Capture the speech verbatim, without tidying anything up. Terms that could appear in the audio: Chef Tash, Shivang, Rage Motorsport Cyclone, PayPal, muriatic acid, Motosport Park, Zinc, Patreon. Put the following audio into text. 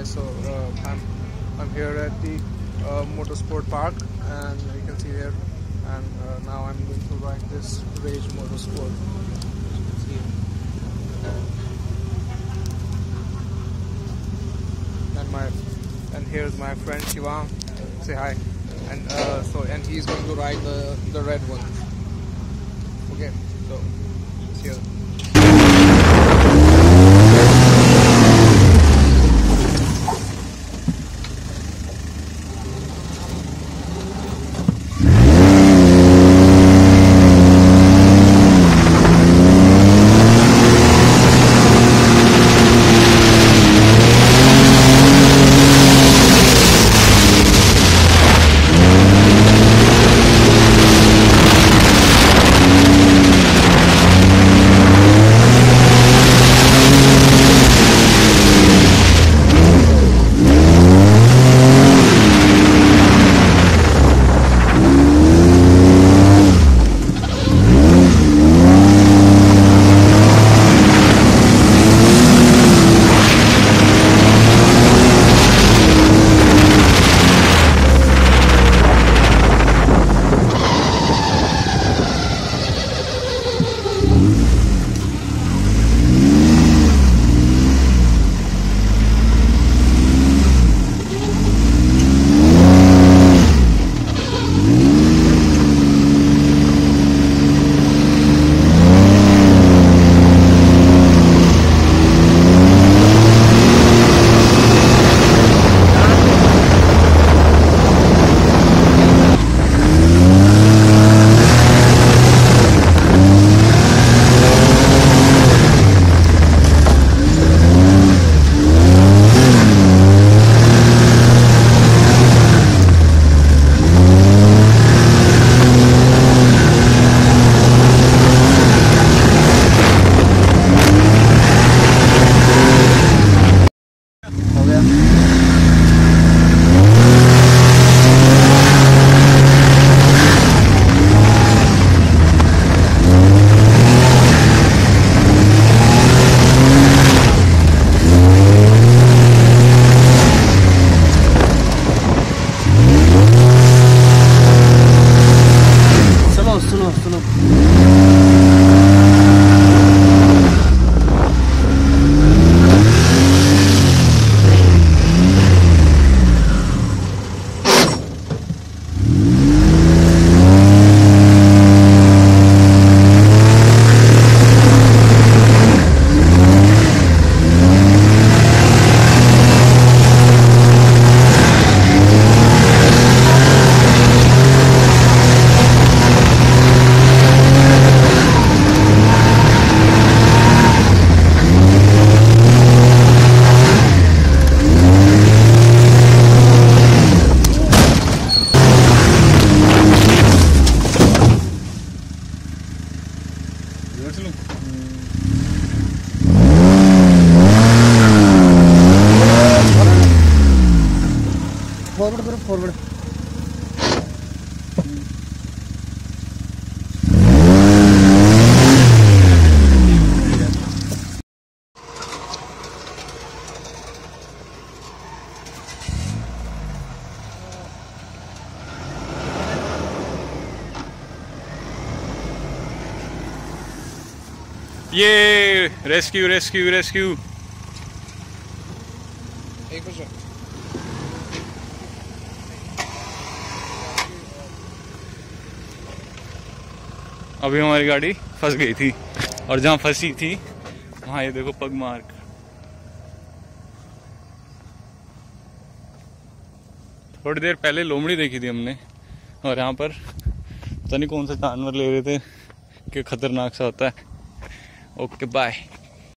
guys. So uh, I'm I'm here at the uh, Motosport Park, and you can see here. And uh, now I'm going to ride this Rage Motorsport. And my and here's my friend Shivang. Say hi. And uh, so and he's going to ride the the red one. Okay. So it's here. Forward, bro, forward. Yay! Rescue, rescue, rescue. Hey, for sure. अभी हमारी गाड़ी फंस गई थी और जहां फंसी थी वहां ये देखो पग मार्क। थोड़ी देर पहले लोमड़ी देखी थी हमने और यहाँ पर पता नहीं कौन सा जानवर ले रहे थे कि खतरनाक सा होता है। Okay bye.